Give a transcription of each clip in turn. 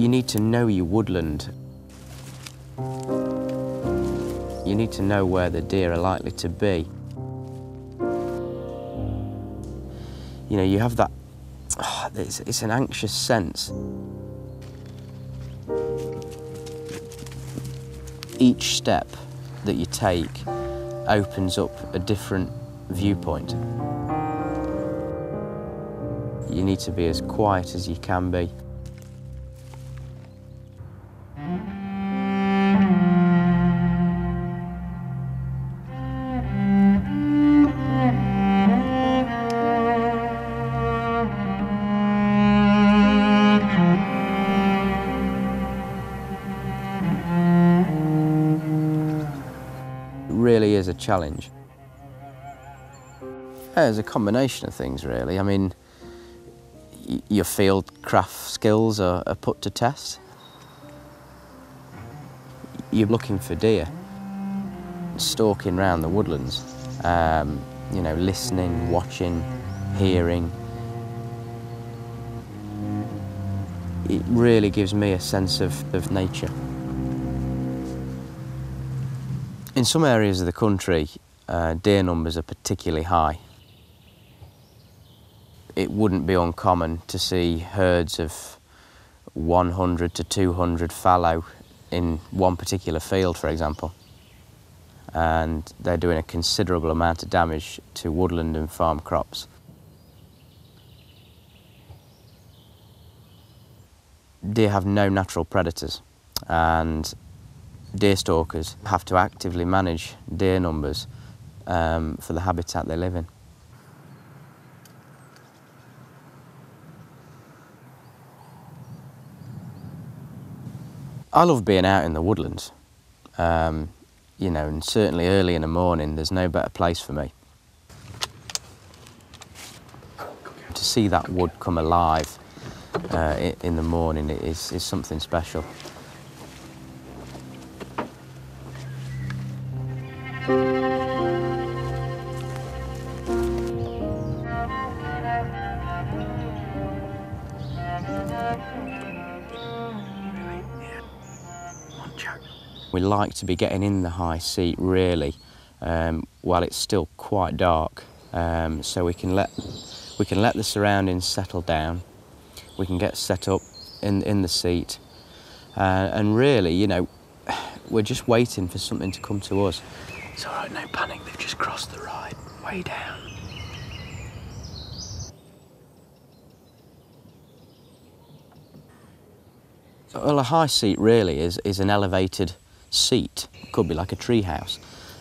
You need to know your woodland. You need to know where the deer are likely to be. You know, you have that, it's an anxious sense. Each step that you take opens up a different viewpoint. You need to be as quiet as you can be. Really is a challenge. There's a combination of things, really. I mean, your field craft skills are put to test. You're looking for deer, stalking around the woodlands, you know, listening, watching, hearing. It really gives me a sense of nature. In some areas of the country, deer numbers are particularly high. It wouldn't be uncommon to see herds of 100 to 200 fallow in one particular field, for example. And they're doing a considerable amount of damage to woodland and farm crops. Deer have no natural predators, and deer stalkers have to actively manage deer numbers for the habitat they live in. I love being out in the woodlands, you know, and certainly early in the morning there's no better place for me. To see that wood come alive in the morning is something special. We like to be getting in the high seat, really, while it's still quite dark, so we can let the surroundings settle down. We can get set up in the seat, and really, you know, we're just waiting for something to come to us. It's all right, no panic. They've just crossed the ride, way down. Well, a high seat really is an elevated seat. It could be like a tree house.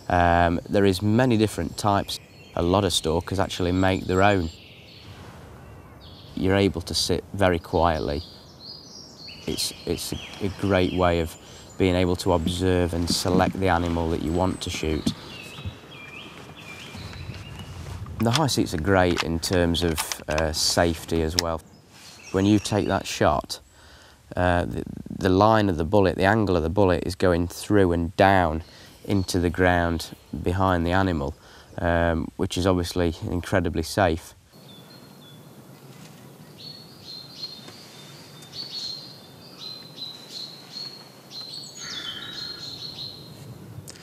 There is many different types. A lot of stalkers actually make their own. You're able to sit very quietly. It's a great way of being able to observe and select the animal that you want to shoot. The high seats are great in terms of safety as well. When you take that shot, the line of the bullet, the angle of the bullet is going through and down into the ground behind the animal, which is obviously incredibly safe.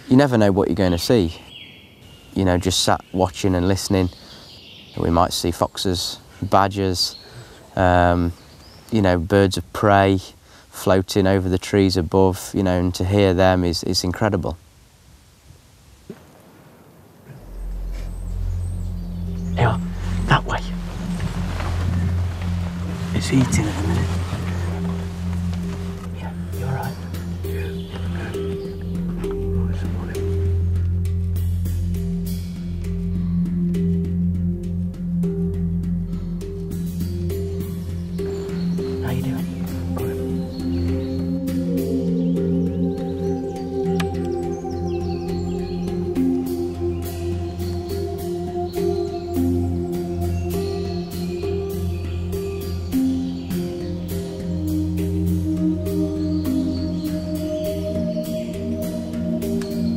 You never know what you're going to see. You know, just sat watching and listening, we might see foxes, badgers, you know, birds of prey floating over the trees above, you know, and to hear them is incredible. Yeah, that way. It's eating at the minute. Yeah, you're right.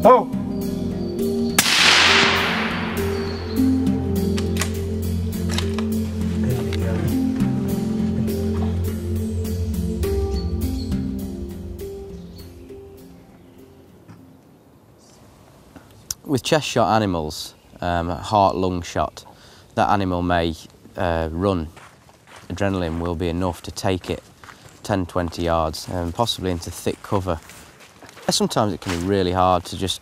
Oh! There we go. with chest shot animals, heart-lung shot, that animal may run. Adrenaline will be enough to take it 10, 20 yards and possibly into thick cover. Sometimes it can be really hard to just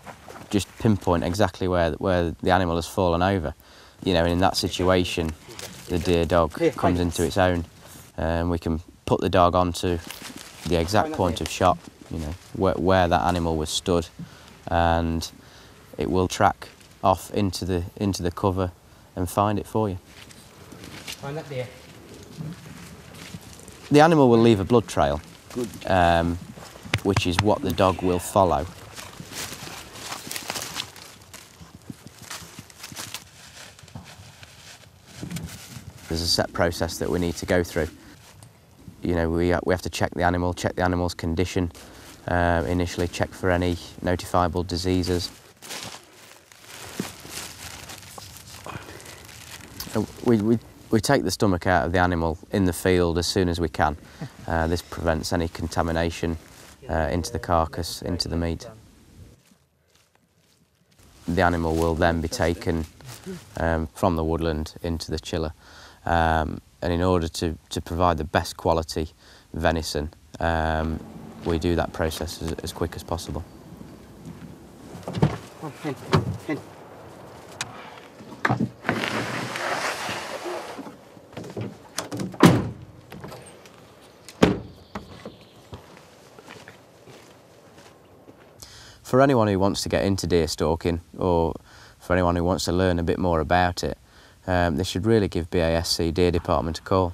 pinpoint exactly where the animal has fallen over. You know, and in that situation, the deer dog comes into its own, and we can put the dog onto the exact point of shot, you know, where that animal was stood, and it will track off into the cover and find it for you. Find that deer. The animal will leave a blood trail, which is what the dog will follow. There's a set process that we need to go through. You know, we have to check the animal, check the animal's condition, initially check for any notifiable diseases. We take the stomach out of the animal in the field as soon as we can. This prevents any contamination into the carcass, into the meat. The animal will then be taken from the woodland into the chiller. And in order to provide the best quality venison, we do that process as quick as possible. For anyone who wants to get into deer stalking, or for anyone who wants to learn a bit more about it, they should really give BASC Deer Department a call.